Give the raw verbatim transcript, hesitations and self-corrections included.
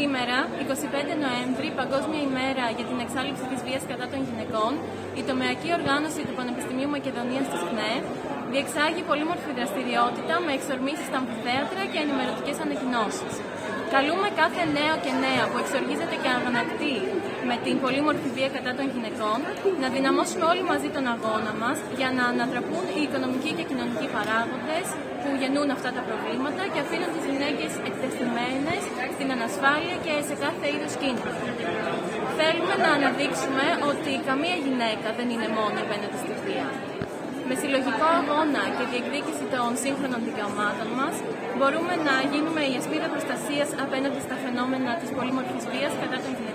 Σήμερα, εικοστή πέμπτη Νοέμβρη, Παγκόσμια ημέρα για την εξάλληψη της βίας κατά των γυναικών, η τομεακή οργάνωση του Πανεπιστημίου Μακεδονίας της ΚΝΕ διεξάγει πολύμορφη δραστηριότητα με εξορμήσεις στα αμφιθέατρα και ενημερωτικές ανακοινώσεις. Καλούμε κάθε νέο και νέα που εξοργίζεται και αγανακτεί με την πολύμορφη βία κατά των γυναικών να δυναμώσουμε όλοι μαζί τον αγώνα μας για να ανατραπούν οι οικονομικοί και κοινωνικοί παράγοντες που γεννούν αυτά τα προβλήματα και αφήνουν τις γυναίκες εκτεθειμένες στην ανασφάλεια και σε κάθε είδους κίνδυνο. Θέλουμε να αναδείξουμε ότι καμία γυναίκα δεν είναι μόνο απέναντι στη βία. Με συλλογικό αγώνα και διεκδίκηση των σύγχρονων δικαιωμάτων μας, μπορούμε να γίνουμε η ασπίδα προστασίας απέναντι στα φαινόμενα της πολύμορφης βίας κατά των γυναικών.